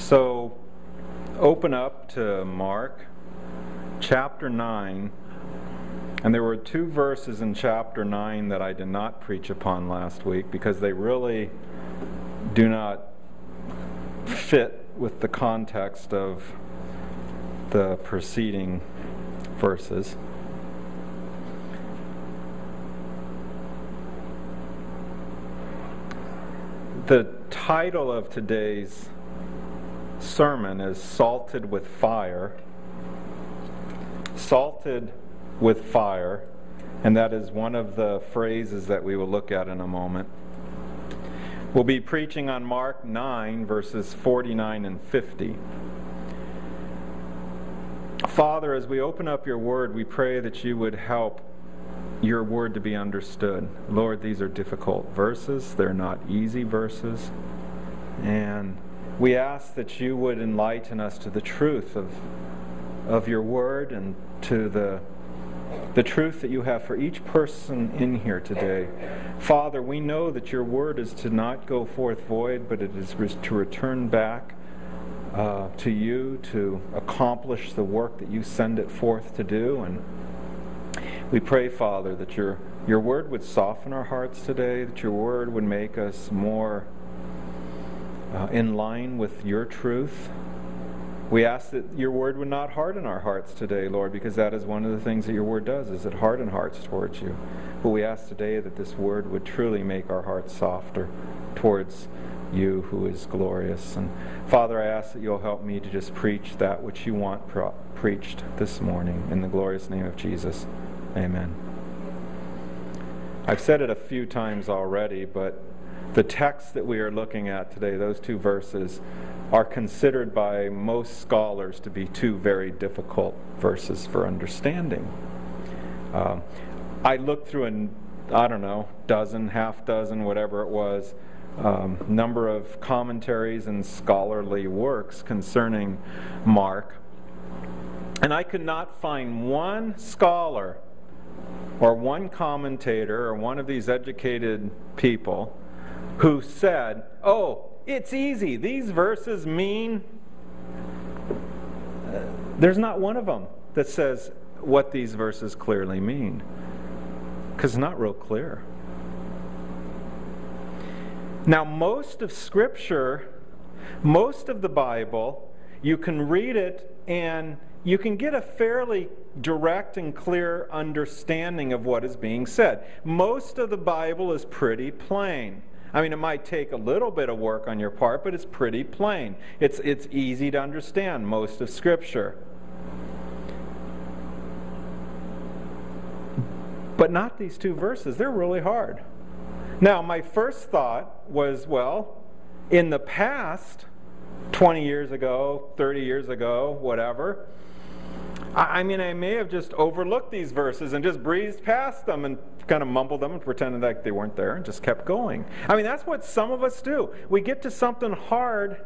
So open up to Mark chapter 9, and there were two verses in chapter 9 that I did not preach upon last week because they really do not fit with the context of the preceding verses. The title of today's sermon is Salted with Fire. Salted with fire, and that is one of the phrases that we will look at in a moment. We'll be preaching on Mark 9, verses 49 and 50. Father, as we open up your word, we pray that you would help your word to be understood. Lord, these are difficult verses. They're not easy verses. And we ask that you would enlighten us to the truth of your word and to the truth that you have for each person in here today. Father, we know that your word is to not go forth void, but it is to return back to you to accomplish the work that you send it forth to do. And we pray, Father, that your word would soften our hearts today, that your word would make us more in line with your truth. We ask that your word would not harden our hearts today, Lord, because that is one of the things that your word does, is it harden hearts towards you. But we ask today that this word would truly make our hearts softer towards you who is glorious. And Father, I ask that you'll help me to just preach that which you want preached this morning. In the glorious name of Jesus, amen. I've said it a few times already, but the text that we are looking at today, those two verses, are considered by most scholars to be two very difficult verses for understanding. I looked through half dozen, whatever it was, number of commentaries and scholarly works concerning Mark, and I could not find one scholar or one commentator or one of these educated people who said, "Oh, it's easy. These verses mean..." There's not one of them that says what these verses clearly mean, because it's not real clear. Now, most of Scripture, most of the Bible, you can read it and you can get a fairly direct and clear understanding of what is being said. Most of the Bible is pretty plain. I mean, it might take a little bit of work on your part, but it's pretty plain. It's easy to understand, most of Scripture. But not these two verses. They're really hard. Now, my first thought was, well, in the past, 20 years ago, 30 years ago, whatever, I may have just overlooked these verses and just breezed past them and kind of mumbled them and pretended like they weren't there and just kept going. I mean, that's what some of us do. We get to something hard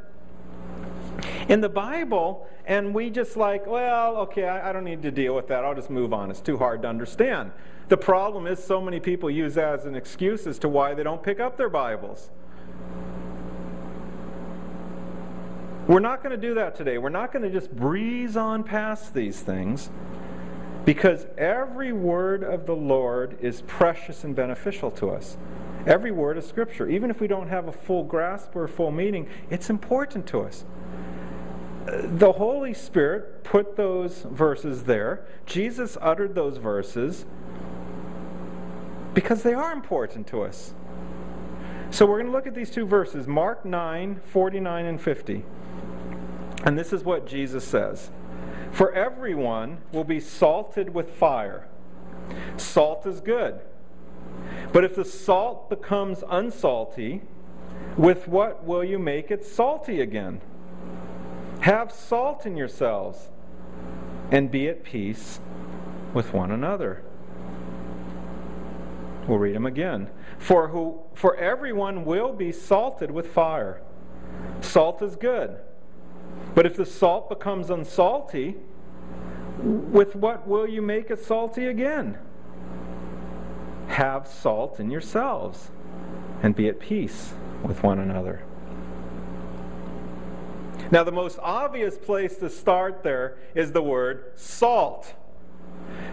in the Bible and we just like, well, okay, I don't need to deal with that. I'll just move on. It's too hard to understand. The problem is so many people use that as an excuse as to why they don't pick up their Bibles. We're not going to do that today. We're not going to just breeze on past these things, because every word of the Lord is precious and beneficial to us. Every word of Scripture, even if we don't have a full grasp or a full meaning, it's important to us. The Holy Spirit put those verses there. Jesus uttered those verses because they are important to us. So we're going to look at these two verses, Mark 9, 49 and 50. And this is what Jesus says. "For everyone will be salted with fire. Salt is good. But if the salt becomes unsalty, with what will you make it salty again? Have salt in yourselves and be at peace with one another." We'll read them again. "For everyone will be salted with fire. Salt is good. But if the salt becomes unsalty, with what will you make it salty again? Have salt in yourselves and be at peace with one another." Now, the most obvious place to start there is the word salt,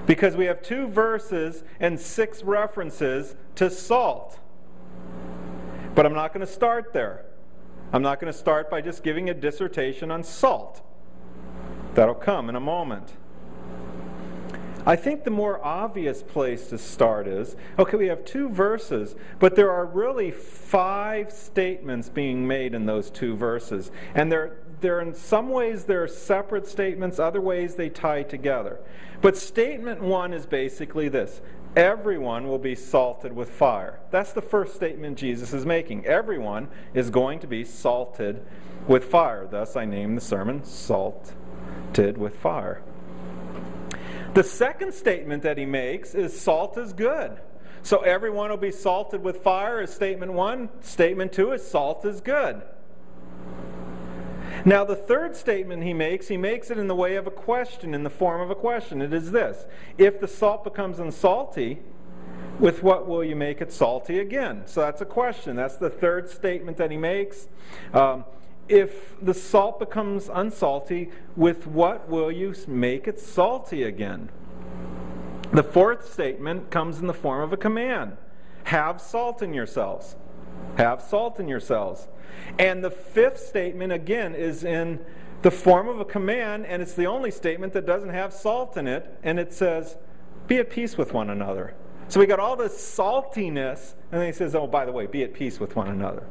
because we have 2 verses and 6 references to salt. But I'm not going to start there. I'm not going to start by just giving a dissertation on salt. That'll come in a moment. I think the more obvious place to start is, okay, we have 2 verses, but there are really 5 statements being made in those 2 verses. And they're in some ways they're separate statements, other ways they tie together. But statement 1 is basically this: everyone will be salted with fire. That's the first statement Jesus is making. Everyone is going to be salted with fire. Thus I named the sermon Salted with Fire. The second statement that he makes is salt is good. So everyone will be salted with fire is statement 1. Statement 2 is salt is good. Now the third statement he makes it in the way of a question, in the form of a question. It is this: if the salt becomes unsalty, with what will you make it salty again? So that's a question. That's the third statement that he makes. If the salt becomes unsalty, with what will you make it salty again? The fourth statement comes in the form of a command. Have salt in yourselves. Have salt in yourselves. And the fifth statement, again, is in the form of a command, and it's the only statement that doesn't have salt in it, and it says, be at peace with one another. So we got all this saltiness, and then he says, oh, by the way, be at peace with one another.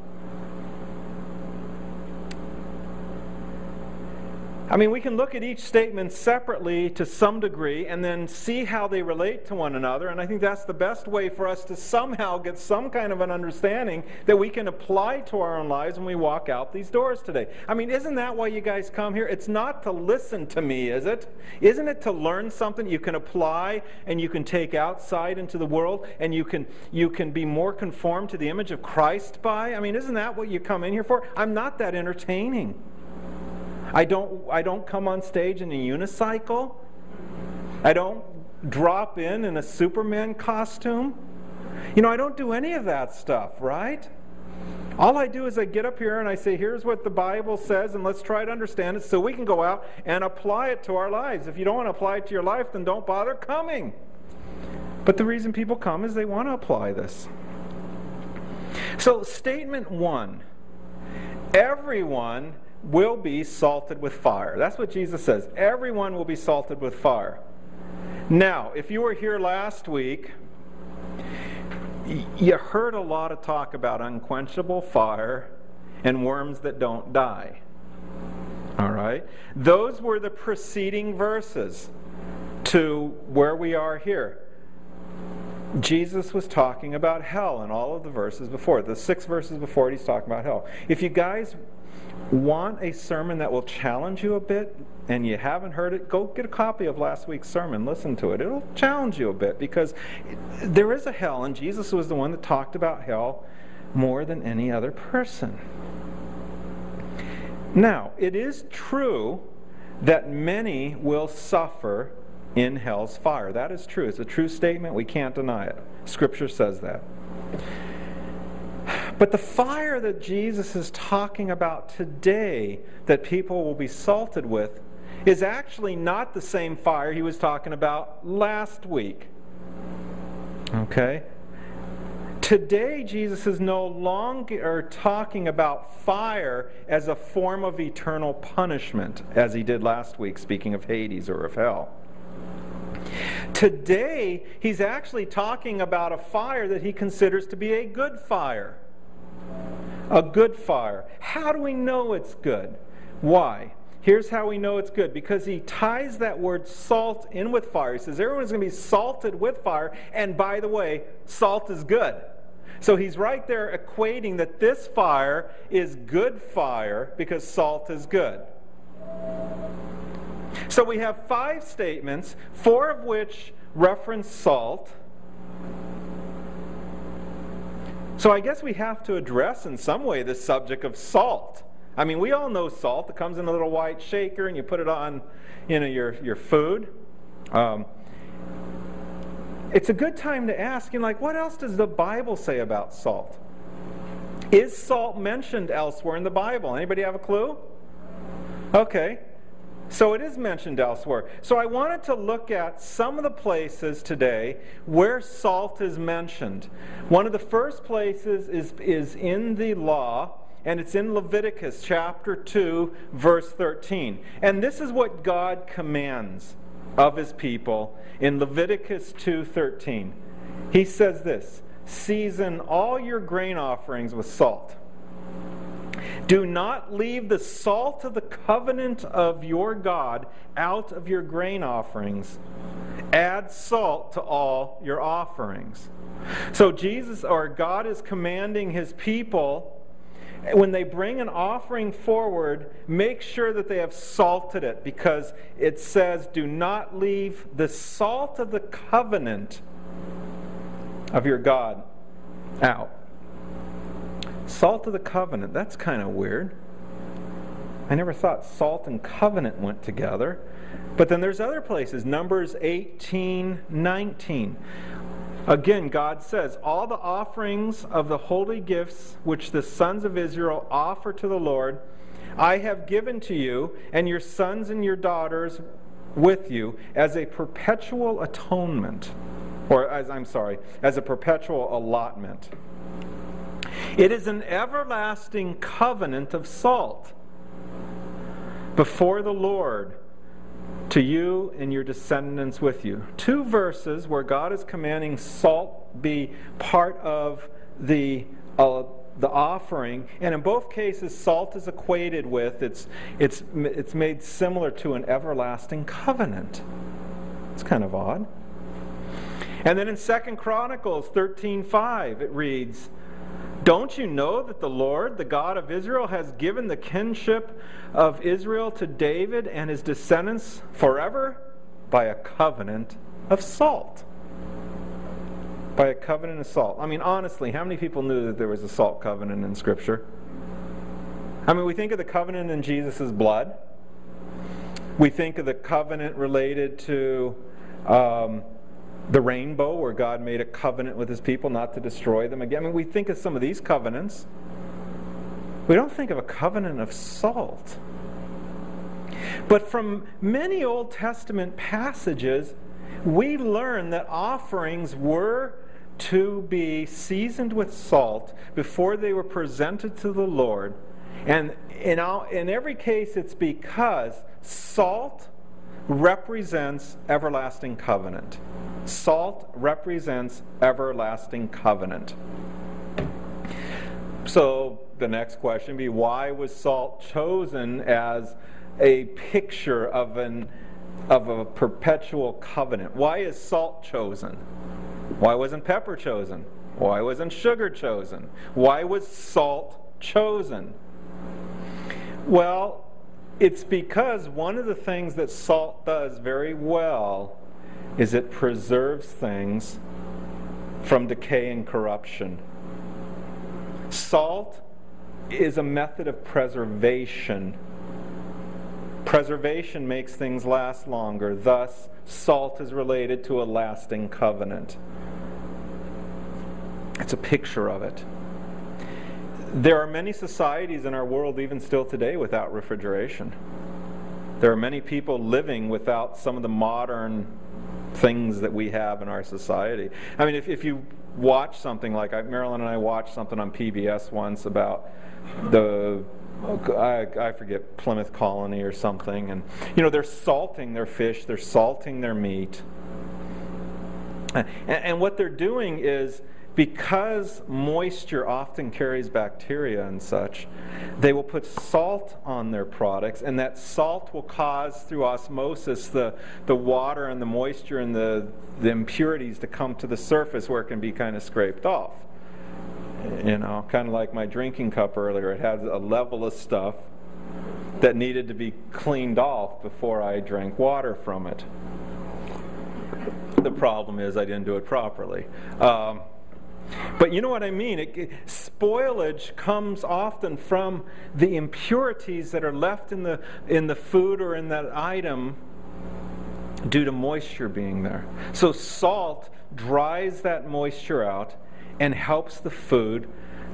I mean, we can look at each statement separately to some degree and then see how they relate to one another, and I think that's the best way for us to somehow get some kind of an understanding that we can apply to our own lives when we walk out these doors today. I mean, isn't that why you guys come here? It's not to listen to me, is it? Isn't it to learn something you can apply and you can take outside into the world and you can be more conformed to the image of Christ by? I mean, isn't that what you come in here for? I'm not that entertaining. I don't come on stage in a unicycle. I don't drop in a Superman costume. You know, I don't do any of that stuff, right? All I do is I get up here and I say, here's what the Bible says, and let's try to understand it so we can go out and apply it to our lives. If you don't want to apply it to your life, then don't bother coming. But the reason people come is they want to apply this. So, statement 1, everyone will be salted with fire. That's what Jesus says. Everyone will be salted with fire. Now, if you were here last week, you heard a lot of talk about unquenchable fire and worms that don't die. All right? Those were the preceding verses to where we are here. Jesus was talking about hell in all of the verses before. The 6 verses before it, he's talking about hell. If you guys want a sermon that will challenge you a bit and you haven't heard it, go get a copy of last week's sermon. Listen to it. It'll challenge you a bit because there is a hell, and Jesus was the one that talked about hell more than any other person. Now, it is true that many will suffer in hell's fire. That is true. It's a true statement. We can't deny it. Scripture says that. But the fire that Jesus is talking about today that people will be salted with is actually not the same fire he was talking about last week. Okay? Today, Jesus is no longer talking about fire as a form of eternal punishment, as he did last week, speaking of Hades or of hell. Today, he's actually talking about a fire that he considers to be a good fire. A good fire. How do we know it's good? Why? Here's how we know it's good. Because he ties that word salt in with fire. He says everyone's going to be salted with fire. And by the way, salt is good. So he's right there equating that this fire is good fire because salt is good. So we have 5 statements, 4 of which reference salt. So I guess we have to address in some way the subject of salt. I mean, we all know salt. It comes in a little white shaker and you put it on, you know, your food. It's a good time to ask, you know, like, what else does the Bible say about salt? Is salt mentioned elsewhere in the Bible? Anybody have a clue? Okay, so it is mentioned elsewhere. So I wanted to look at some of the places today where salt is mentioned. One of the first places is in the law, and it's in Leviticus chapter 2, verse 13. And this is what God commands of his people in Leviticus 2:13. He says this: "Season all your grain offerings with salt. Do not leave the salt of the covenant of your God out of your grain offerings. Add salt to all your offerings." So Jesus, or God, is commanding his people, when they bring an offering forward, make sure that they have salted it, because it says, do not leave the salt of the covenant of your God out. Salt of the covenant, that's kind of weird. I never thought salt and covenant went together. But then there's other places, Numbers 18:19. Again, God says, all the offerings of the holy gifts which the sons of Israel offer to the Lord, I have given to you and your sons and your daughters with you as a perpetual atonement, or as a perpetual allotment. It is an everlasting covenant of salt before the Lord, to you and your descendants with you. Two verses where God is commanding salt be part of the offering, and in both cases, salt is equated with, it's made similar to an everlasting covenant. It's kind of odd. And then in 2 Chronicles 13:5, it reads, "Don't you know that the Lord, the God of Israel, has given the kinship of Israel to David and his descendants forever by a covenant of salt?" By a covenant of salt. I mean, honestly, how many people knew that there was a salt covenant in Scripture? I mean, we think of the covenant in Jesus' blood. We think of the covenant related to the rainbow, where God made a covenant with his people not to destroy them again. I mean, we think of some of these covenants. We don't think of a covenant of salt. But from many Old Testament passages, we learn that offerings were to be seasoned with salt before they were presented to the Lord. And in every case, it's because salt represents everlasting covenant. Salt represents everlasting covenant. So the next question would be, why was salt chosen as a picture of a perpetual covenant? Why is salt chosen? Why wasn't pepper chosen? Why wasn't sugar chosen? Why was salt chosen? Well, it's because one of the things that salt does very well is it preserves things from decay and corruption. Salt is a method of preservation. Preservation makes things last longer. Thus, salt is related to a lasting covenant. It's a picture of it. There are many societies in our world, even still today, without refrigeration. There are many people living without some of the modern things that we have in our society. I mean, if you watch something like, Marilyn and I watched something on PBS once about the, I forget, Plymouth Colony or something, and they're salting their fish, they're salting their meat. And what they're doing is, because moisture often carries bacteria and such, they will put salt on their products, and that salt will cause, through osmosis, the water and the moisture and the impurities to come to the surface where it can be kind of scraped off. Kind of like my drinking cup earlier. It had a level of stuff that needed to be cleaned off before I drank water from it. The problem is I didn't do it properly. But you know what I mean? Spoilage comes often from the impurities that are left in the food or in that item due to moisture being there. So salt dries that moisture out and helps the food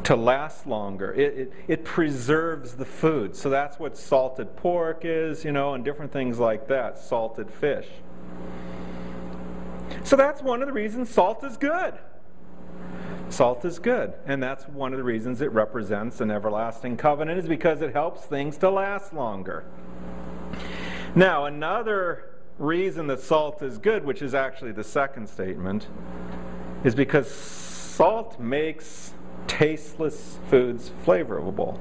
to last longer. It preserves the food. So that's what salted pork is, you know, and different things like that, salted fish. So that's one of the reasons salt is good. Salt is good. And that's one of the reasons it represents an everlasting covenant, is because it helps things to last longer. Now, another reason that salt is good, which is actually the second statement, is because salt makes tasteless foods flavorable.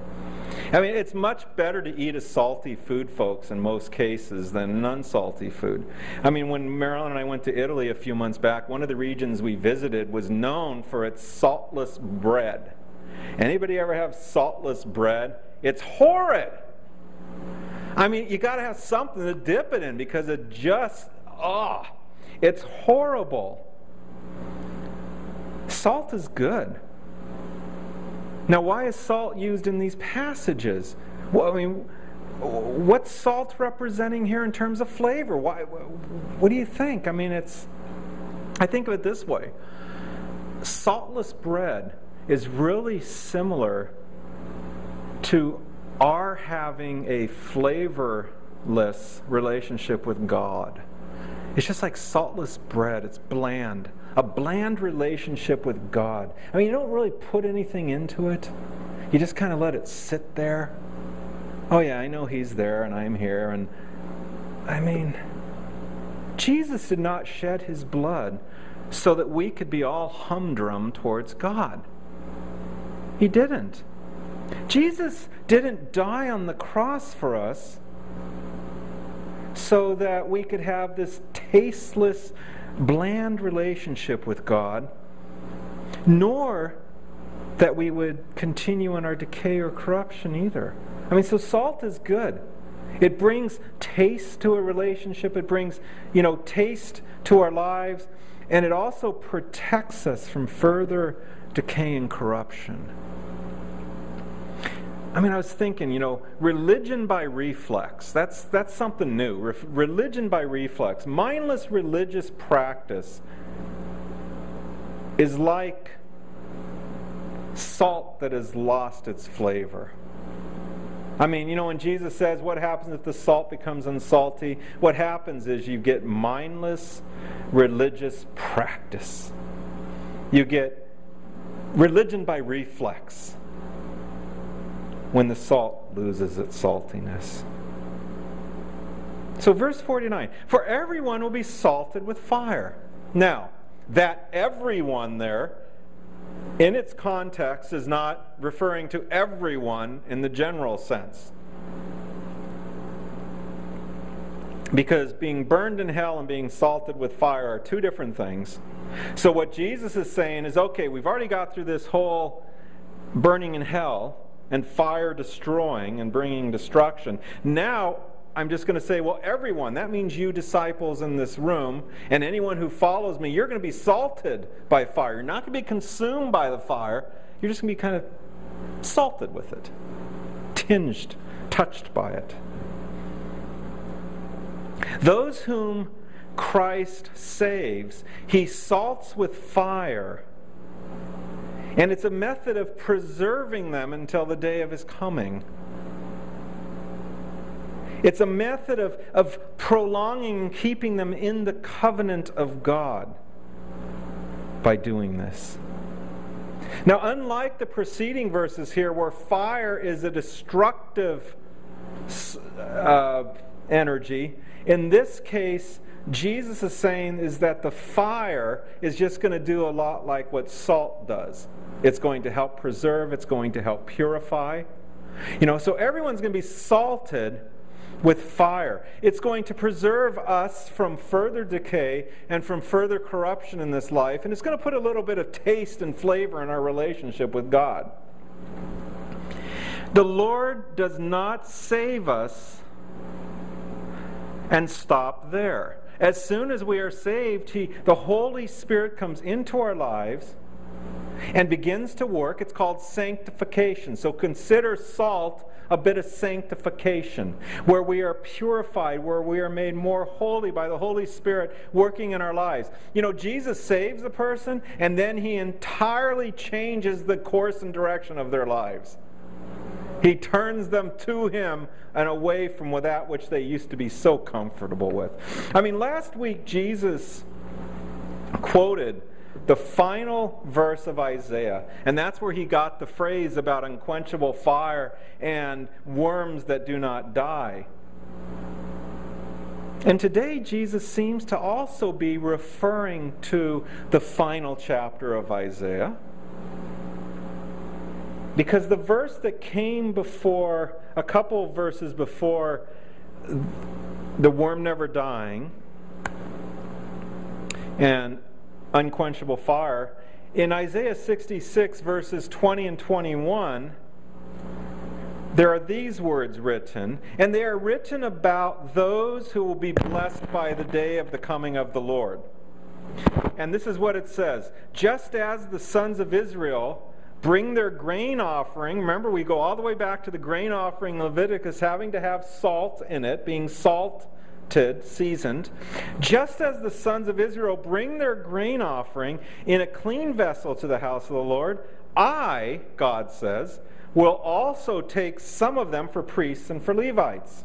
I mean, it's much better to eat a salty food, folks, in most cases, than an unsalty food. I mean, when Marilyn and I went to Italy a few months back, one of the regions we visited was known for its saltless bread. Anybody ever have saltless bread? It's horrid! I mean, you got to have something to dip it in, because it just, it's horrible. Salt is good. Now, why is salt used in these passages? Well, I mean, what's salt representing here in terms of flavor? Why? What do you think? I mean, I think of it this way. Saltless bread is really similar to our having a flavorless relationship with God. It's just like saltless bread. It's bland. A bland relationship with God. I mean, you don't really put anything into it. You just kind of let it sit there. Oh yeah, I know He's there and I'm here. And I mean, Jesus did not shed His blood so that we could be all humdrum towards God. He didn't. Jesus didn't die on the cross for us so that we could have this tasteless, bland relationship with God, nor that we would continue in our decay or corruption either. I mean, so salt is good. It brings taste to a relationship. It brings, you know, taste to our lives. And it also protects us from further decay and corruption. I mean, I was thinking, you know, religion by reflex. That's something new. Religion by reflex. Mindless religious practice is like salt that has lost its flavor. I mean, you know, when Jesus says, what happens if the salt becomes unsalty? What happens is you get mindless religious practice. You get religion by reflex when the salt loses its saltiness. So verse 49, for everyone will be salted with fire. Now, that everyone there, in its context, is not referring to everyone in the general sense. Because being burned in hell and being salted with fire are two different things. So what Jesus is saying is, okay, we've already got through this whole burning in hell and fire destroying and bringing destruction. Now, I'm just going to say, well, everyone, that means you disciples in this room, and anyone who follows me, you're going to be salted by fire. You're not going to be consumed by the fire. You're just going to be kind of salted with it, tinged, touched by it. Those whom Christ saves, He salts with fire. And it's a method of preserving them until the day of His coming. It's a method of prolonging and keeping them in the covenant of God by doing this. Now, unlike the preceding verses here, where fire is a destructive energy, in this case, Jesus is saying is that the fire is just going to do a lot like what salt does. It's going to help preserve. It's going to help purify. You know, so everyone's going to be salted with fire. It's going to preserve us from further decay and from further corruption in this life. And it's going to put a little bit of taste and flavor in our relationship with God. The Lord does not save us and stop there. As soon as we are saved, the Holy Spirit comes into our lives and begins to work. It's called sanctification. So consider salt a bit of sanctification, where we are purified, where we are made more holy by the Holy Spirit working in our lives. You know, Jesus saves a person, and then he entirely changes the course and direction of their lives. He turns them to him and away from that which they used to be so comfortable with. I mean, last week Jesus quoted the final verse of Isaiah, and that's where he got the phrase about unquenchable fire and worms that do not die. And today Jesus seems to also be referring to the final chapter of Isaiah, because the verse that came before, a couple verses before the worm never dying and unquenchable fire, in Isaiah 66 verses 20 and 21, there are these words written, and they are written about those who will be blessed by the day of the coming of the Lord. And this is what it says: just as the sons of Israel bring their grain offering. Remember, we go all the way back to the grain offering in Leviticus having to have salt in it, being salted, seasoned. Just as the sons of Israel bring their grain offering in a clean vessel to the house of the Lord, I, God says, will also take some of them for priests and for Levites.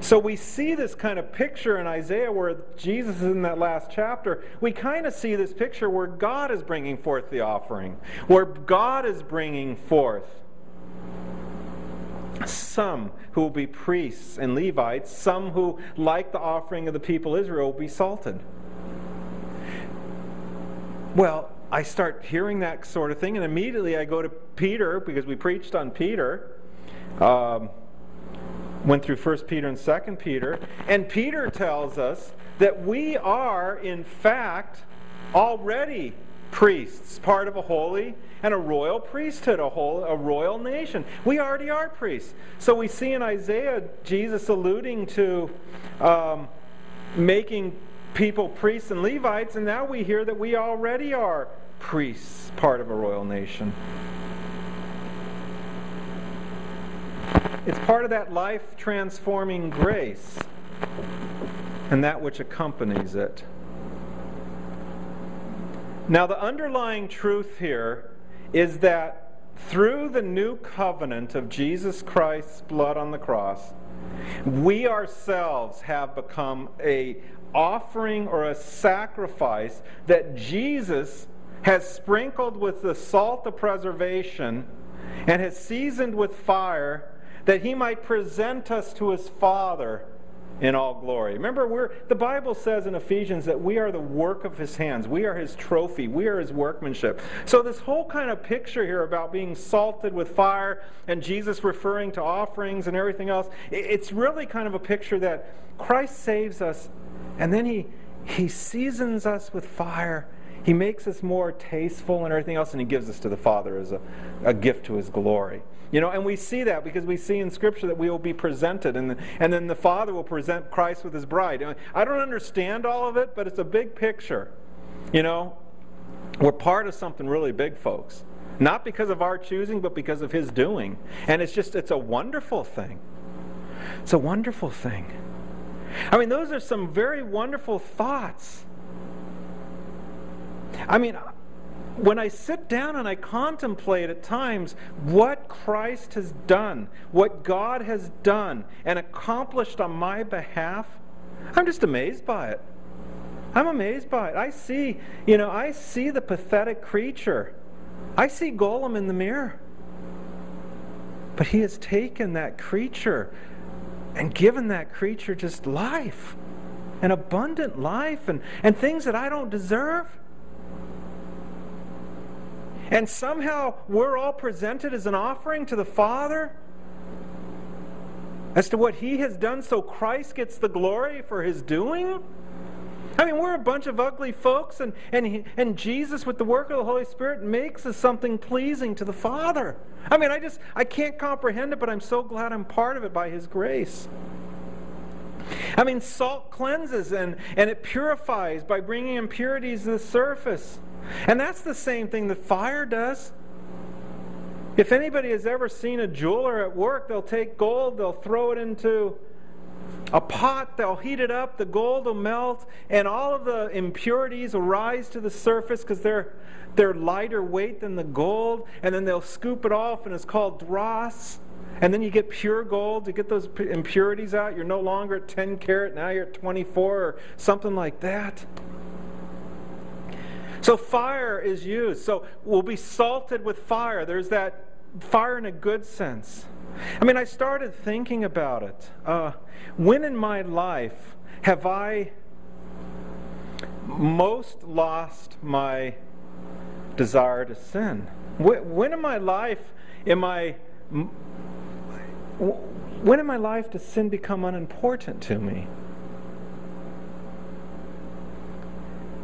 So we see this kind of picture in Isaiah where Jesus is in that last chapter. We kind of see this picture where God is bringing forth the offering, where God is bringing forth some who will be priests and Levites, some who, like the offering of the people of Israel, will be salted. Well, I start hearing that sort of thing, and immediately I go to Peter, because we preached on Peter. Went through 1 Peter and 2 Peter, and Peter tells us that we are, in fact, already priests, part of a holy and a royal priesthood, a royal nation. We already are priests. So we see in Isaiah Jesus alluding to making people priests and Levites, and now we hear that we already are priests, part of a royal nation. It's part of that life-transforming grace and that which accompanies it. Now, the underlying truth here is that through the new covenant of Jesus Christ's blood on the cross, we ourselves have become an offering or a sacrifice that Jesus has sprinkled with the salt of preservation and has seasoned with fire, that he might present us to his Father in all glory. Remember, the Bible says in Ephesians that we are the work of his hands. We are his trophy. We are his workmanship. So this whole kind of picture here about being salted with fire and Jesus referring to offerings and everything else, it's really kind of a picture that Christ saves us, and then he seasons us with fire. He makes us more tasteful and everything else, and he gives us to the Father as a gift to his glory. You know, and we see that because we see in Scripture that we will be presented, and then the Father will present Christ with his bride. I don't understand all of it, but it's a big picture. You know, we're part of something really big, folks. Not because of our choosing, but because of his doing. And it's a wonderful thing. It's a wonderful thing. I mean, those are some very wonderful thoughts. I mean, when I sit down and I contemplate at times what Christ has done, what God has done and accomplished on my behalf, I'm just amazed by it. I'm amazed by it. I see the pathetic creature. I see Gollum in the mirror. But he has taken that creature and given that creature just life, an abundant life, and things that I don't deserve. And somehow we're all presented as an offering to the Father as to what he has done, so Christ gets the glory for his doing. I mean, we're a bunch of ugly folks, and Jesus, with the work of the Holy Spirit, makes us something pleasing to the Father. I mean, I can't comprehend it, but I'm so glad I'm part of it by his grace. I mean, salt cleanses and it purifies by bringing impurities to the surface. And that's the same thing that fire does. If anybody has ever seen a jeweler at work, they'll take gold, they'll throw it into a pot, they'll heat it up, the gold will melt, and all of the impurities will rise to the surface because they're lighter weight than the gold, and then they'll scoop it off, and it's called dross. And then you get pure gold, you get those impurities out, you're no longer at 10 karat, now you're at 24 or something like that. So fire is used. So we'll be salted with fire. There's that fire in a good sense. I mean, I started thinking about it. When in my life have I most lost my desire to sin? When in my life does sin become unimportant to me?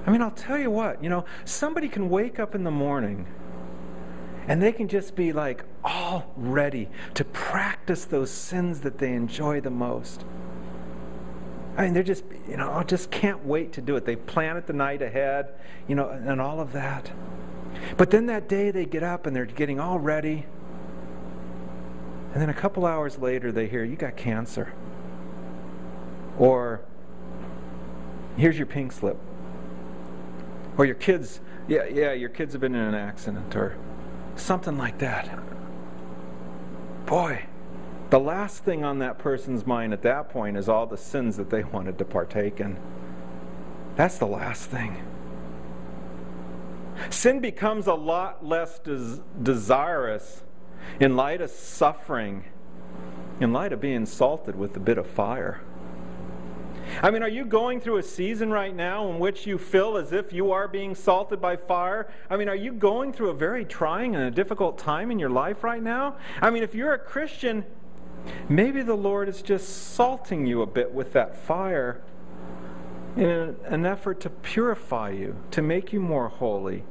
I mean, I'll tell you what, somebody can wake up in the morning and they can just be like all ready to practice those sins that they enjoy the most. I mean, they're just, I just can't wait to do it. They plan it the night ahead, and all of that. But then that day they get up and they're getting all ready. And then a couple hours later they hear, you got cancer. Or, here's your pink slip. Or your kids, your kids have been in an accident or something like that. Boy, the last thing on that person's mind at that point is all the sins that they wanted to partake in. That's the last thing. Sin becomes a lot less desirous in light of suffering, in light of being salted with a bit of fire. I mean, are you going through a season right now in which you feel as if you are being salted by fire? I mean, are you going through a very trying and a difficult time in your life right now? I mean, if you're a Christian, maybe the Lord is just salting you a bit with that fire in an effort to purify you, to make you more holy,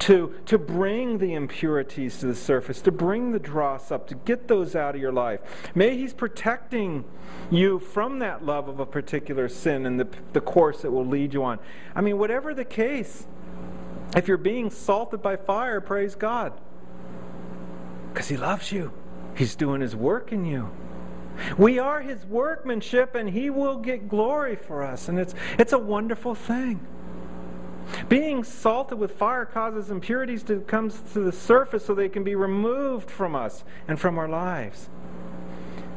to bring the impurities to the surface, to bring the dross up, to get those out of your life. Maybe He's protecting you from that love of a particular sin and the course it will lead you on. I mean, whatever the case, if you're being salted by fire, praise God. Because He loves you. He's doing His work in you. We are His workmanship, and He will get glory for us. And it's a wonderful thing. Being salted with fire causes impurities to come to the surface so they can be removed from us and from our lives.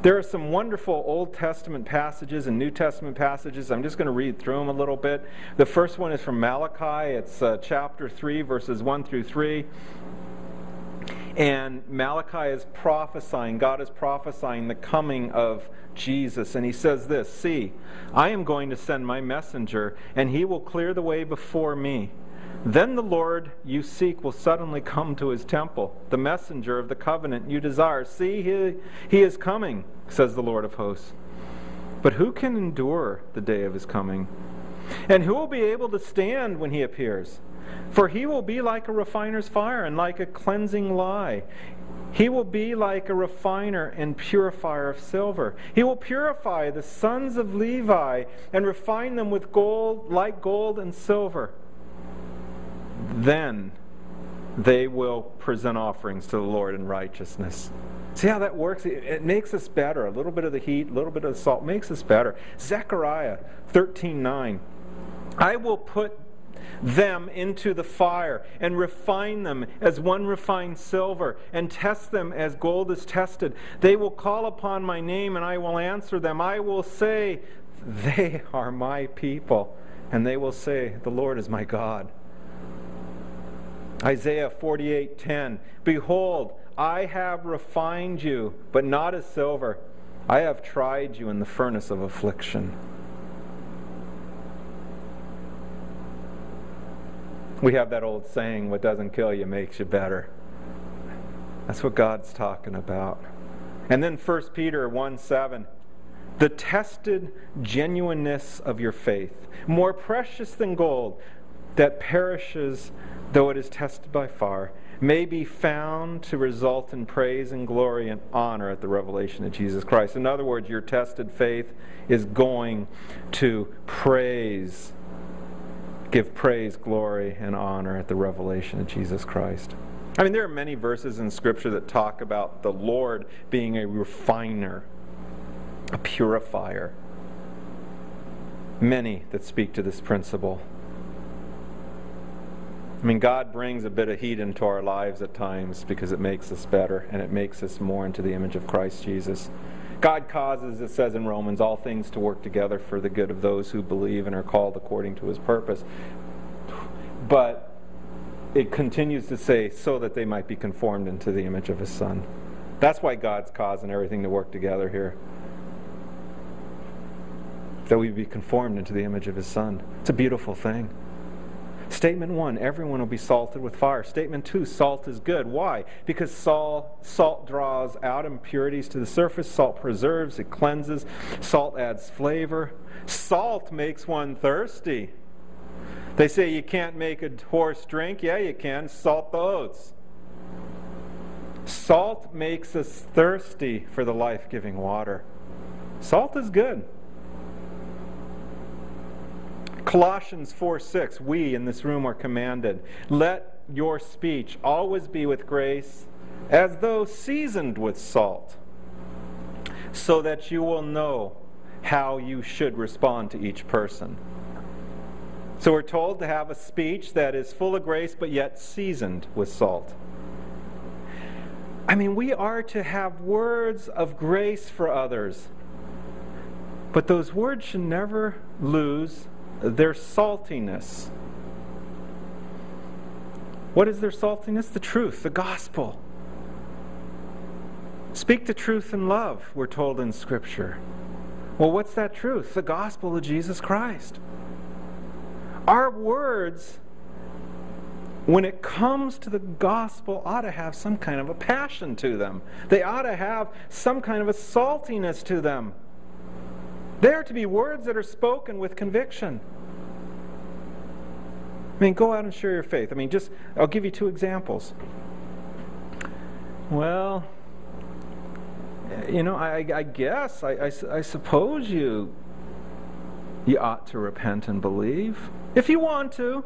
There are some wonderful Old Testament passages and New Testament passages. I'm just going to read through them a little bit. The first one is from Malachi. It's chapter 3, verses 1 through 3. And Malachi is prophesying, God is prophesying the coming of Jesus. And he says this, "See, I am going to send my messenger, and he will clear the way before me. Then the Lord you seek will suddenly come to his temple, the messenger of the covenant you desire. See, he is coming, says the Lord of hosts. But who can endure the day of his coming? And who will be able to stand when he appears? For he will be like a refiner's fire and like a cleansing lye. He will be like a refiner and purifier of silver. He will purify the sons of Levi and refine them with gold, like gold and silver. Then they will present offerings to the Lord in righteousness." See how that works? It makes us better. A little bit of the heat, a little bit of the salt makes us better. Zechariah 13:9. "I will put them into the fire and refine them as one refines silver and test them as gold is tested. They will call upon my name and I will answer them. I will say, they are my people, and they will say, the Lord is my God." Isaiah 48:10, "Behold, I have refined you, but not as silver. I have tried you in the furnace of affliction." We have that old saying, what doesn't kill you makes you better. That's what God's talking about. And then 1 Peter 1:7, "The tested genuineness of your faith, more precious than gold, that perishes though it is tested by fire, may be found to result in praise and glory and honor at the revelation of Jesus Christ." In other words, your tested faith is going to praise give praise, glory, and honor at the revelation of Jesus Christ. I mean, there are many verses in Scripture that talk about the Lord being a refiner, a purifier. Many that speak to this principle. I mean, God brings a bit of heat into our lives at times because it makes us better and it makes us more into the image of Christ Jesus. God causes, it says in Romans, all things to work together for the good of those who believe and are called according to His purpose. But it continues to say, so that they might be conformed into the image of His Son. That's why God's causing everything to work together here. That we be conformed into the image of His Son. It's a beautiful thing. Statement 1, everyone will be salted with fire. Statement 2, salt is good. Why? Because salt draws out impurities to the surface. Salt preserves, it cleanses. Salt adds flavor. Salt makes one thirsty. They say you can't make a horse drink. Yeah, you can. Salt the oats. Salt makes us thirsty for the life-giving water. Salt is good. Colossians 4:6, we in this room are commanded, let your speech always be with grace, as though seasoned with salt, so that you will know how you should respond to each person. So we're told to have a speech that is full of grace, but yet seasoned with salt. I mean, we are to have words of grace for others, but those words should never lose their saltiness. What is their saltiness? The truth, the gospel. Speak the truth in love, we're told in Scripture. Well, what's that truth? The gospel of Jesus Christ. Our words, when it comes to the gospel, ought to have some kind of a passion to them. They ought to have some kind of a saltiness to them. They are to be words that are spoken with conviction. I mean, go out and share your faith. I mean, just, I'll give you two examples. Well, you know, I suppose you ought to repent and believe. If you want to.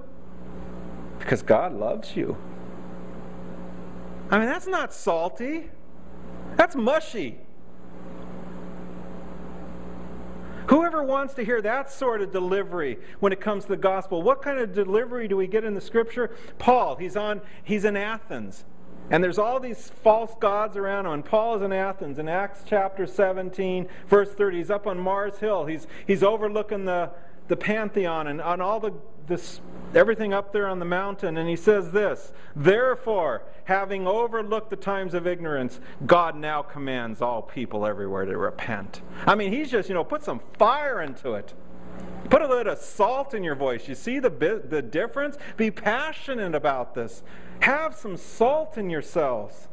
Because God loves you. I mean, that's not salty. That's mushy. Whoever wants to hear that sort of delivery when it comes to the gospel, what kind of delivery do we get in the Scripture? Paul, he's in Athens. And there's all these false gods around him. Paul is in Athens. In Acts chapter 17, verse 30, he's up on Mars Hill. He's overlooking the Pantheon and on all everything up there on the mountain. And he says this, therefore, having overlooked the times of ignorance, God now commands all people everywhere to repent. I mean, he's just, put some fire into it. Put a little salt in your voice. You see the difference? Be passionate about this. Have some salt in yourselves.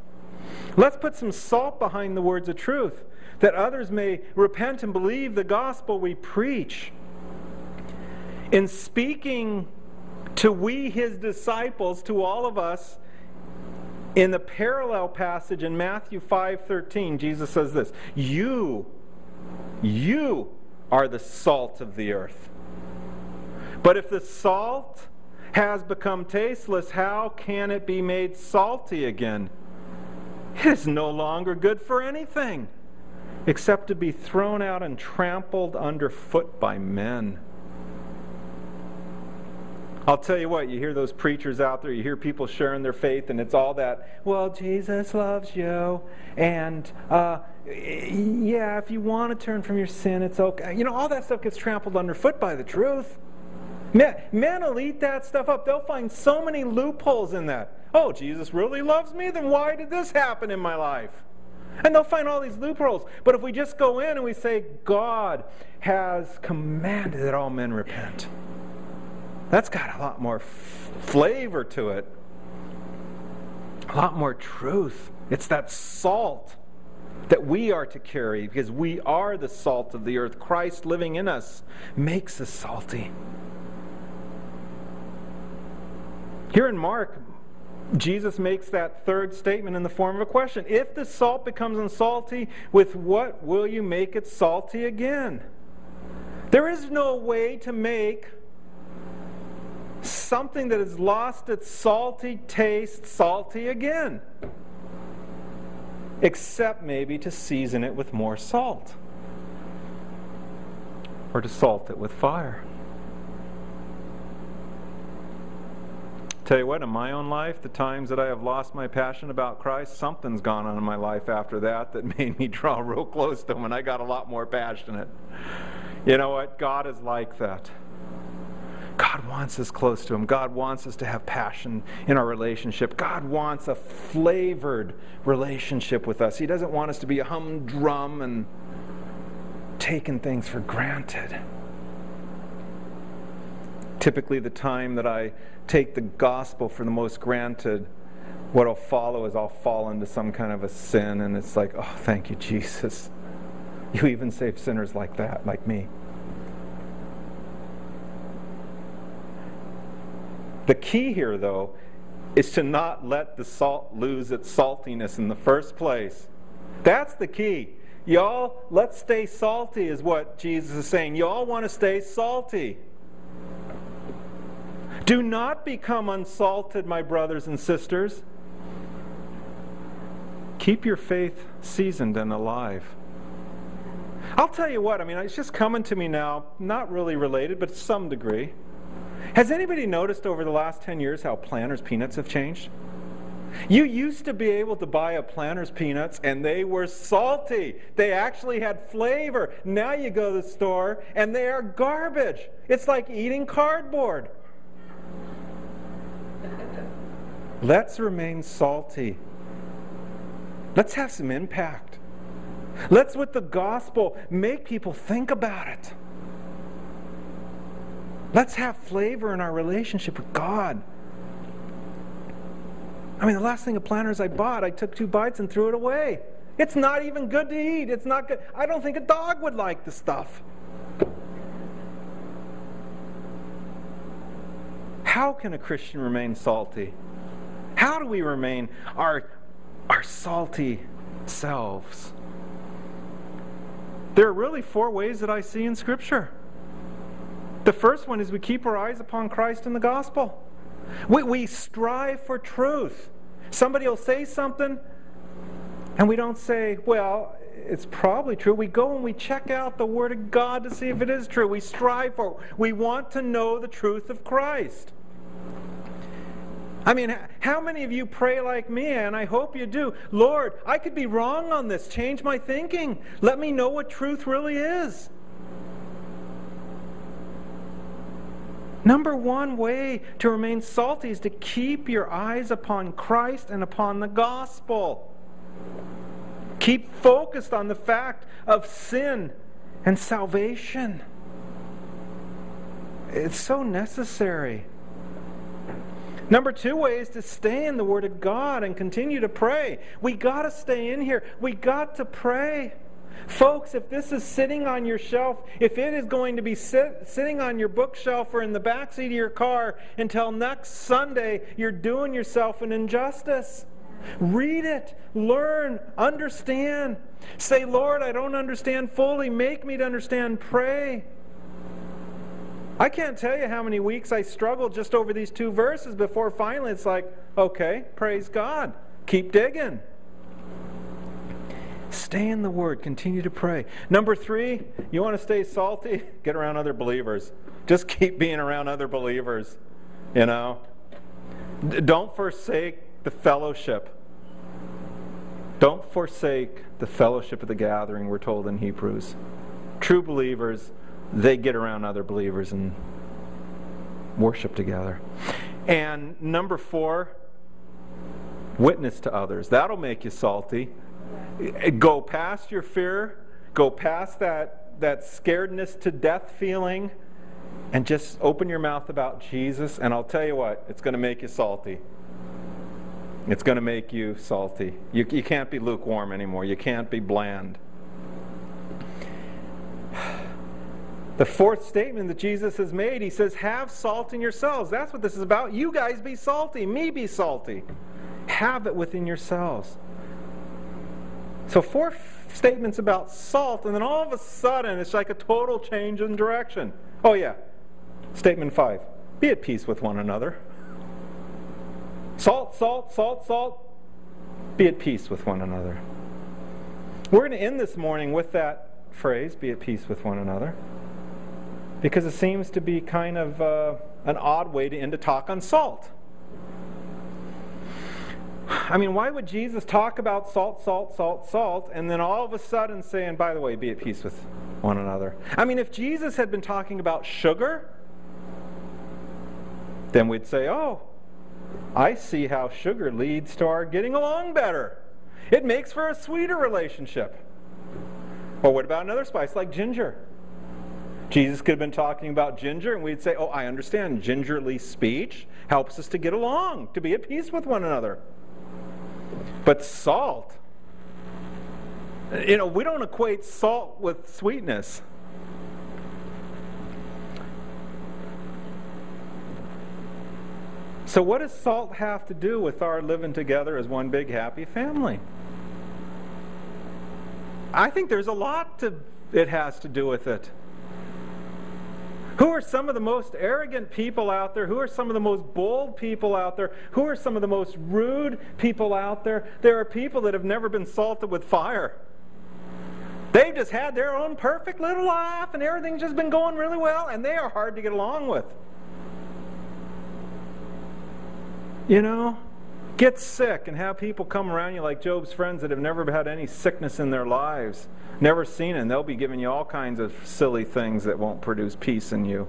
Let's put some salt behind the words of truth, that others may repent and believe the gospel we preach. In speaking to we, His disciples, to all of us, in the parallel passage in Matthew 5:13, Jesus says this, you are the salt of the earth. But if the salt has become tasteless, how can it be made salty again? It is no longer good for anything, except to be thrown out and trampled underfoot by men. I'll tell you what, you hear those preachers out there, you hear people sharing their faith, and it's all that, well, Jesus loves you, and yeah, if you want to turn from your sin, it's okay. All that stuff gets trampled underfoot by the truth. Men will eat that stuff up. They'll find so many loopholes in that. Oh, Jesus really loves me? Then why did this happen in my life? And they'll find all these loopholes. But if we just go in and we say, God has commanded that all men repent. That's got a lot more flavor to it. A lot more truth. It's that salt that we are to carry, because we are the salt of the earth. Christ living in us makes us salty. Here in Mark, Jesus makes that third statement in the form of a question. If the salt becomes unsalty, with what will you make it salty again? There is no way to make something that has lost its salty taste salty again, except maybe to season it with more salt or to salt it with fire. Tell you what, in my own life, the times that I have lost my passion about Christ, something's gone on in my life after that that made me draw real close to Him, and I got a lot more passionate. You know what? God is like that. God wants us close to Him. God wants us to have passion in our relationship. God wants a flavored relationship with us. He doesn't want us to be a humdrum and taking things for granted. Typically, the time that I take the gospel for the most granted, what'll follow is I'll fall into some kind of a sin, and it's like, oh, thank you, Jesus. You even save sinners like that, like me. The key here, though, is to not let the salt lose its saltiness in the first place. That's the key. Y'all, let's stay salty is what Jesus is saying. Y'all want to stay salty. Do not become unsalted, my brothers and sisters. Keep your faith seasoned and alive. I'll tell you what, I mean, it's just coming to me now, not really related, but to some degree. Has anybody noticed over the last 10 years how Planters peanuts have changed? You used to be able to buy a Planters peanuts and they were salty. They actually had flavor. Now you go to the store and they are garbage. It's like eating cardboard. Let's remain salty. Let's have some impact. Let's, with the gospel, make people think about it. Let's have flavor in our relationship with God. I mean, the last thing of Planters I bought, I took 2 bites and threw it away. It's not even good to eat. It's not good. I don't think a dog would like the stuff. How can a Christian remain salty? How do we remain our salty selves? There are really 4 ways that I see in Scripture. The first one is we keep our eyes upon Christ and the gospel. We strive for truth. Somebody will say something, and we don't say, well, it's probably true. We go and we check out the Word of God to see if it is true. We strive for it. We want to know the truth of Christ. I mean, how many of you pray like me, and I hope you do, Lord, I could be wrong on this. Change my thinking. Let me know what truth really is. Number 1 way to remain salty is to keep your eyes upon Christ and upon the gospel. Keep focused on the fact of sin and salvation. It's so necessary. Number 2 way is to stay in the Word of God and continue to pray. We got to stay in here. We got to pray. Folks, if this is sitting on your shelf, if it is going to be sitting on your bookshelf or in the backseat of your car until next Sunday, you're doing yourself an injustice. Read it. Learn. Understand. Say, Lord, I don't understand fully. Make me to understand. Pray. I can't tell you how many weeks I struggled just over these 2 verses before finally it's like, okay, praise God. Keep digging. Stay in the Word. Continue to pray. Number 3, you want to stay salty? Get around other believers. Just keep being around other believers. You know? Don't forsake the fellowship. Don't forsake the fellowship of the gathering, we're told in Hebrews. True believers, they get around other believers and worship together. And number 4, witness to others. That'll make you salty. Go past your fear, go past that scaredness to death feeling, and just open your mouth about Jesus, and I'll tell you what, it's going to make you salty. It's going to make you salty. You can't be lukewarm anymore. You can't be bland. The 4th statement that Jesus has made, He says, have salt in yourselves. That's what this is about. You guys be salty. Me be salty. Have it within yourselves. So 4 statements about salt, and then all of a sudden, it's like a total change in direction. Oh yeah, statement 5. Be at peace with one another. Salt, salt, salt, salt. Be at peace with one another. We're going to end this morning with that phrase, be at peace with one another, because it seems to be kind of an odd way to end a talk on salt. I mean, why would Jesus talk about salt, salt, salt, salt, and then all of a sudden say, and by the way, be at peace with one another? I mean, if Jesus had been talking about sugar, then we'd say, oh, I see how sugar leads to our getting along better. It makes for a sweeter relationship. Or what about another spice like ginger? Jesus could have been talking about ginger, and we'd say, oh, I understand. Gingerly speech helps us to get along, to be at peace with one another. But salt, you know, we don't equate salt with sweetness. So what does salt have to do with our living together as one big happy family? I think there's a lot it has to do with it. Who are some of the most arrogant people out there? Who are some of the most bold people out there? Who are some of the most rude people out there? There are people that have never been salted with fire. They've just had their own perfect little life and everything's just been going really well, and they are hard to get along with. You know, get sick and have people come around you like Job's friends that have never had any sickness in their lives, never seen it, and they'll be giving you all kinds of silly things that won't produce peace in you.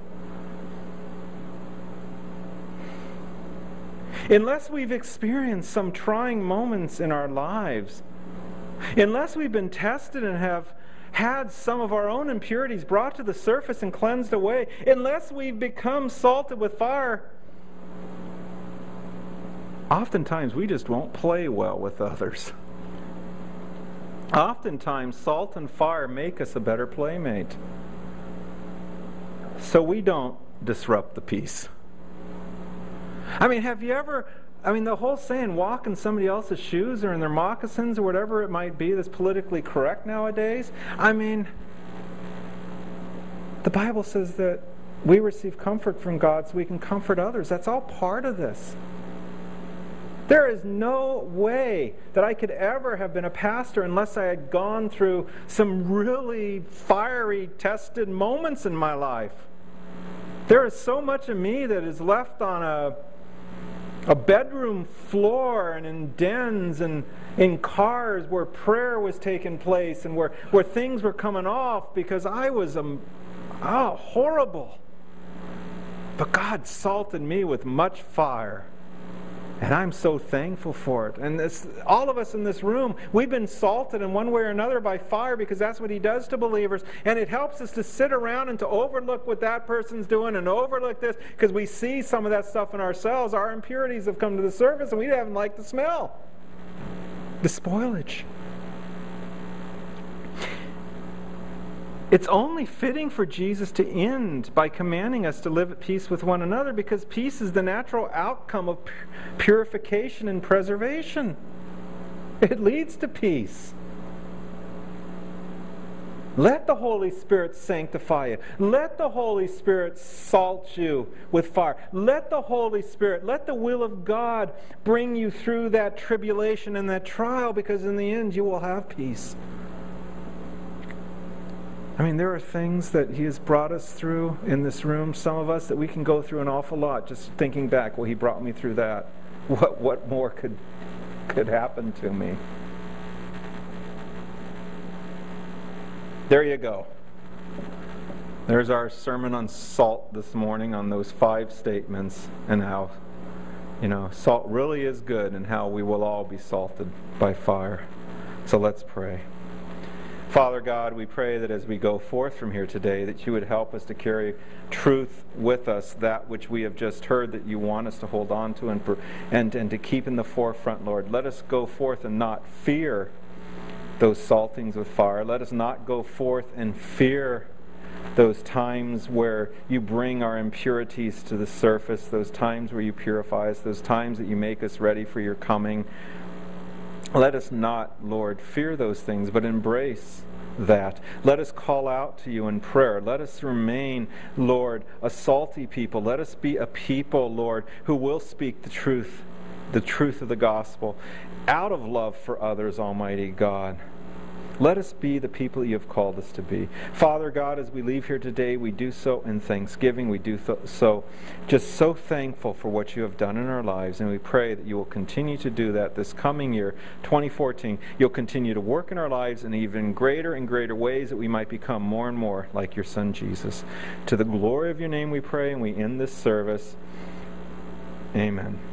Unless we've experienced some trying moments in our lives, unless we've been tested and have had some of our own impurities brought to the surface and cleansed away, unless we've become salted with fire, oftentimes we just won't play well with others. Oftentimes salt and fire make us a better playmate. So we don't disrupt the peace. I mean, have you ever, the whole saying, walk in somebody else's shoes or in their moccasins or whatever it might be that's politically correct nowadays. I mean, the Bible says that we receive comfort from God so we can comfort others. That's all part of this. There is no way that I could ever have been a pastor unless I had gone through some really fiery, tested moments in my life. There is so much of me that is left on a bedroom floor and in dens and in cars where prayer was taking place and where things were coming off because I was horrible. But God salted me with much fire. And I'm so thankful for it. And all of us in this room, we've been salted in one way or another by fire because that's what he does to believers. And it helps us to sit around and to overlook what that person's doing and overlook this because we see some of that stuff in ourselves. Our impurities have come to the surface and we haven't liked the smell. The spoilage. It's only fitting for Jesus to end by commanding us to live at peace with one another because peace is the natural outcome of purification and preservation. It leads to peace. Let the Holy Spirit sanctify you. Let the Holy Spirit salt you with fire. Let the Holy Spirit, let the will of God bring you through that tribulation and that trial because in the end you will have peace. I mean, there are things that he has brought us through in this room, some of us, that we can go through an awful lot just thinking back, well, he brought me through that. What more could happen to me? There you go. There's our sermon on salt this morning on those 5 statements and how, you know, salt really is good and how we will all be salted by fire. So let's pray. Father God, we pray that as we go forth from here today, that you would help us to carry truth with us, that which we have just heard that you want us to hold on to and to keep in the forefront, Lord. Let us go forth and not fear those saltings with fire. Let us not go forth and fear those times where you bring our impurities to the surface, those times where you purify us, those times that you make us ready for your coming. Let us not, Lord, fear those things, but embrace that. Let us call out to you in prayer. Let us remain, Lord, a salty people. Let us be a people, Lord, who will speak the truth of the gospel, out of love for others, Almighty God. Let us be the people you have called us to be. Father God, as we leave here today, we do so in thanksgiving. We do so just so thankful for what you have done in our lives, and we pray that you will continue to do that this coming year, 2014. You'll continue to work in our lives in even greater and greater ways that we might become more and more like your Son, Jesus. To the glory of your name we pray, and we end this service. Amen.